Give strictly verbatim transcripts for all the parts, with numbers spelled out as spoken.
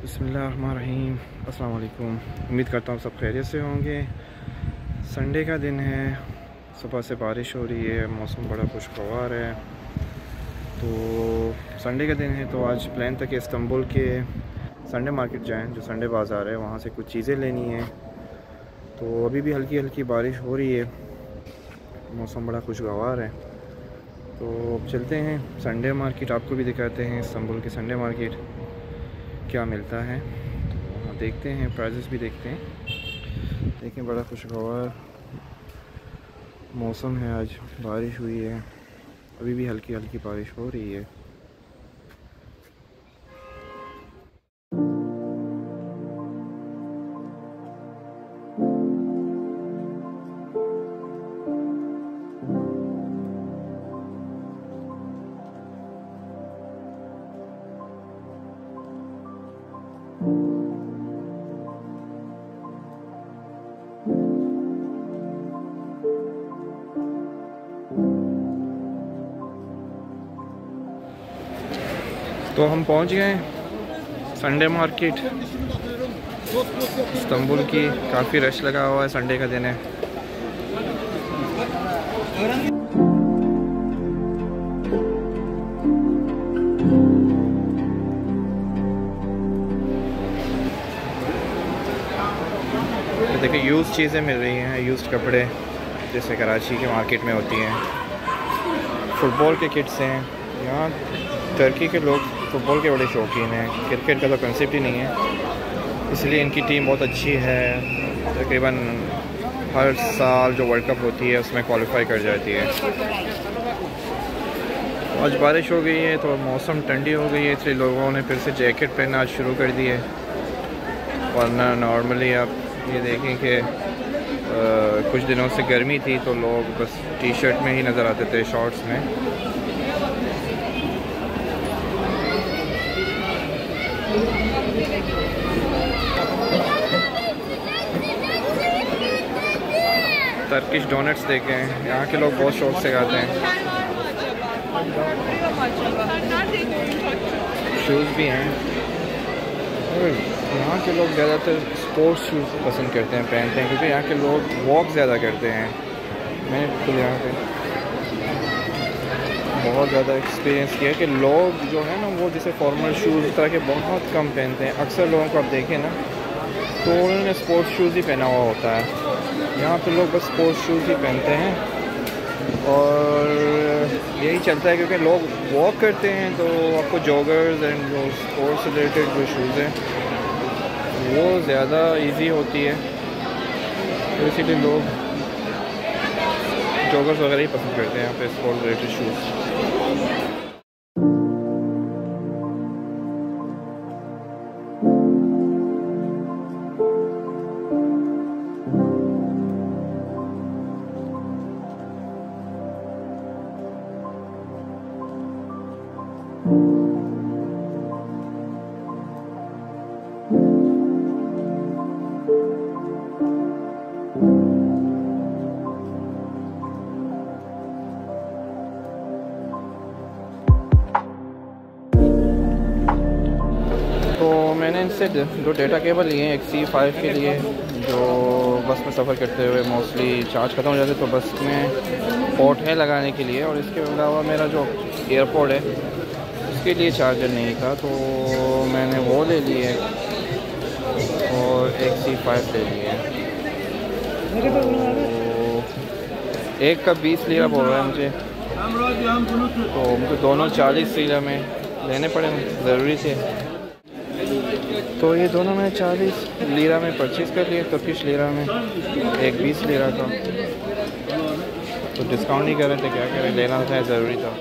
बिस्मिल्लाहिर्रहमानिर्रहीम, अस्सलाम वालेकुम। उम्मीद करता हूँ सब खैरियत से होंगे। संडे का दिन है, सुबह से बारिश हो रही है, मौसम बड़ा खुशगवार है। तो संडे का दिन है तो आज प्लान था कि इस्तांबुल के संडे मार्केट जाएं, जो संडे बाज़ार है, वहाँ से कुछ चीज़ें लेनी है। तो अभी भी हल्की हल्की बारिश हो रही है, मौसम बड़ा खुशगवार है। तो चलते हैं संडे मार्केट, आपको भी दिखाते हैं इस्तांबुल के संडे मार्केट क्या मिलता है। तो देखते हैं, प्राइसेस भी देखते हैं। देखें, बड़ा खुशगवार मौसम है, आज बारिश हुई है, अभी भी हल्की हल्की बारिश हो रही है। तो हम पहुंच गए संडे मार्केट इस्तांबुल की। काफ़ी रश लगा हुआ है, संडे का दिन है। देखिए, यूज़ चीज़ें मिल रही हैं, यूज़ कपड़े जैसे कराची के मार्केट में होती हैं। फुटबॉल के किट्स हैं, यहाँ तुर्की के लोग फुटबॉल के बड़े शौकीन हैं। क्रिकेट का तो कंसेप्ट ही नहीं है, इसलिए इनकी टीम बहुत अच्छी है। तकरीबन हर साल जो वर्ल्ड कप होती है उसमें क्वालिफाई कर जाती है। आज बारिश हो गई है तो मौसम ठंडी हो गई है, इसलिए लोगों ने फिर से जैकेट पहनना आज शुरू कर दी है। वरना नॉर्मली आप ये देखें कि कुछ दिनों से गर्मी थी तो लोग बस टी शर्ट में ही नज़र आते थे, शॉर्ट्स में। टर्किश डोनट्स देखें, यहाँ के लोग बहुत शौक से खाते हैं। शूज़ भी हैं, यहाँ के लोग ज़्यादातर स्पोर्ट्स शूज़ पसंद करते हैं, पहनते हैं, क्योंकि यहाँ के लोग वॉक ज़्यादा करते हैं। मैंने खुद यहाँ पे बहुत ज़्यादा एक्सपीरियंस किया कि लोग जो है ना, वो जैसे फॉर्मल शूज़ इस तरह के बहुत कम पहनते हैं। अक्सर लोगों को आप देखें ना तो उन्होंने स्पोर्ट्स शूज़ ही पहना हुआ होता है। यहाँ पर लोग बस स्पोर्ट्स शूज़ ही पहनते हैं और यही चलता है, क्योंकि लोग वॉक करते हैं तो आपको जॉगर्स एंड जो स्पोर्ट्स रिलेटेड जो शूज़ हैं वो ज़्यादा इजी होती है, तो इसीलिए लोग जॉगर्स वगैरह ही पसंद करते हैं यहाँ पे स्पोर्ट्स रिलेटेड शूज़। मैंने इनसे जो डेटा केबल लिए हैं, एक सी फाइव के लिए, जो बस में सफ़र करते हुए मोस्टली चार्ज ख़त्म हो जाते तो बस में पोर्ट है लगाने के लिए, और इसके अलावा मेरा जो एयरपोर्ट है उसके लिए चार्जर नहीं था तो मैंने वो ले लिए और एक सी फाइव ले लिए। तो एक का बीस लीरा बोल रहा है मुझे, तो मुझे दोनों चालीस लीरा में लेने पड़े, ज़रूरी थे। तो ये दोनों मैंने चालीस लीरा में परचेज़ कर लिए, तुर्किश लीरा में, एक बीस लीरा का। तो डिस्काउंट नहीं कर रहे थे, क्या करें, लेना था, ज़रूरी था।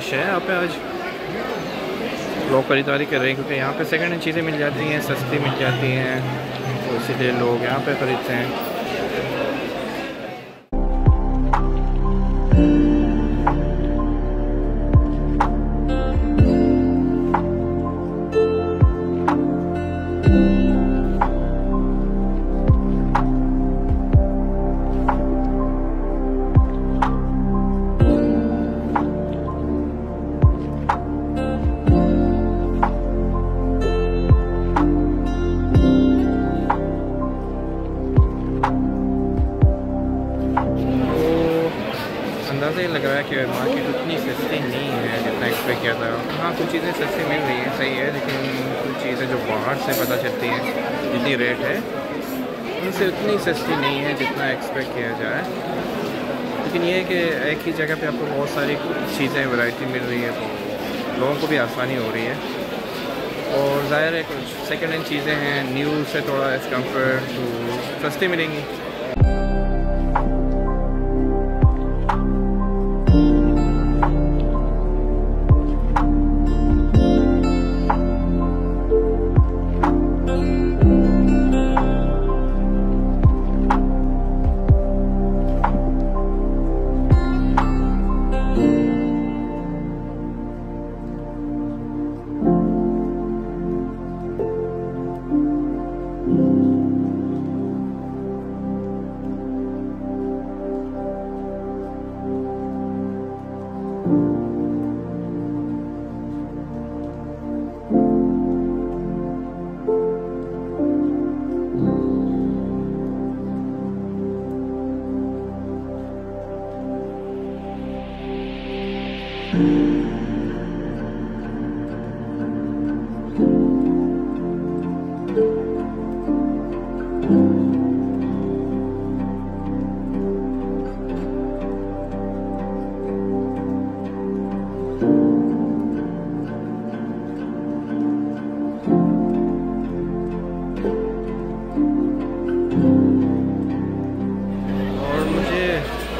रश है यहाँ पे आज। लोग खरीदारी कर रहे हैं क्योंकि यहाँ पे सेकेंड हैंड चीज़ें मिल जाती हैं, सस्ती मिल जाती हैं, तो इसीलिए लोग यहाँ पे खरीदते हैं। अंदाज़ा ये लग रहा है कि मार्केट उतनी सस्ती नहीं है जितना एक्सपेक्ट किया था। हाँ, कुछ चीज़ें सस्ती मिल रही हैं, सही है, लेकिन कुछ चीज़ें जो बाहर से पता चलती हैं जितनी रेट है उनसे उतनी सस्ती नहीं है जितना एक्सपेक्ट किया जाए। लेकिन ये है कि एक ही जगह पे आपको बहुत सारी चीज़ें वैरायटी मिल रही है तो लोगों को भी आसानी हो रही है। और ज़ाहिर है कुछ सेकेंड हैंड चीज़ें हैं न्यू से थोड़ा एज कम्पेयर टू सस्ती मिलेंगी।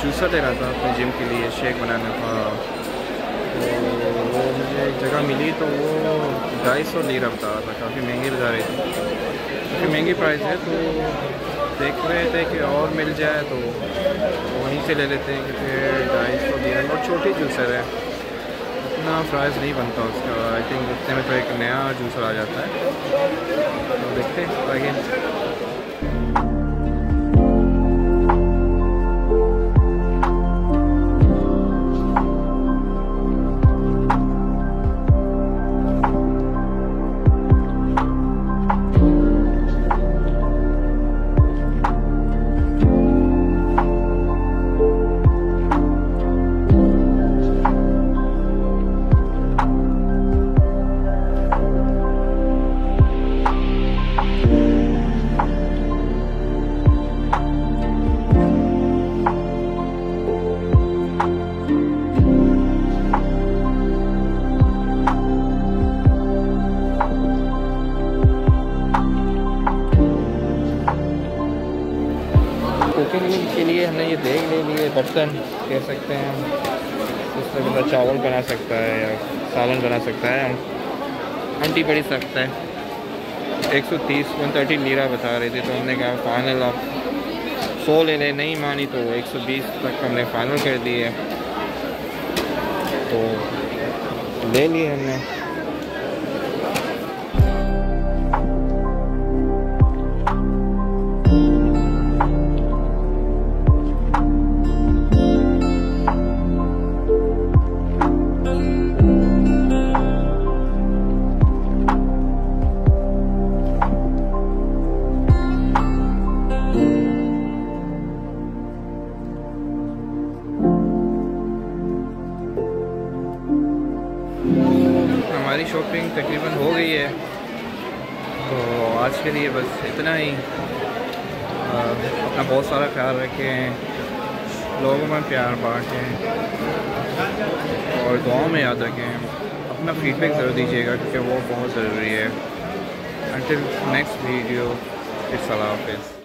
जूसा लेना था अपने जिम के लिए, शेक बनाना था, तो वो मुझे एक जगह मिली तो वो ढाई सौ लीरा बता रहा था, काफ़ी महंगी बता रही थी, काफ़ी महंगी प्राइस है। तो देख रहे थे कि और मिल जाए तो वहीं से ले लेते हैं क्योंकि ढाई सौ लीरा और छोटी जूसर है, इतना प्राइस नहीं बनता उसका। आई थिंक इतने में तो एक नया जूसर आ जाता है, तो देखते हैं आगे। के लिए हमने ये देख ले लिए बर्तन कह सकते हैं, उससे बंदा चावल बना सकता है या सालन बना सकता है, हम आंटी पड़ी सकता है। एक सौ तीस वन थर्टी लीरा बता रहे थे तो हमने कहा फाइनल आप सौ ले लें, नहीं मानी तो एक सौ बीस तक हमने फाइनल कर दिए, तो ले लिए हमने। हमारी शॉपिंग तकरीबन हो गई है, तो आज के लिए बस इतना ही। अपना बहुत सारा ख्याल रखें, लोगों में प्यार बांटें और दुआओं में याद रखें। अपना फीडबैक ज़रूर दीजिएगा क्योंकि वो बहुत ज़रूरी है। अंटिल नेक्स्ट वीडियो, इट्स अल्लाह हाफ़िज़।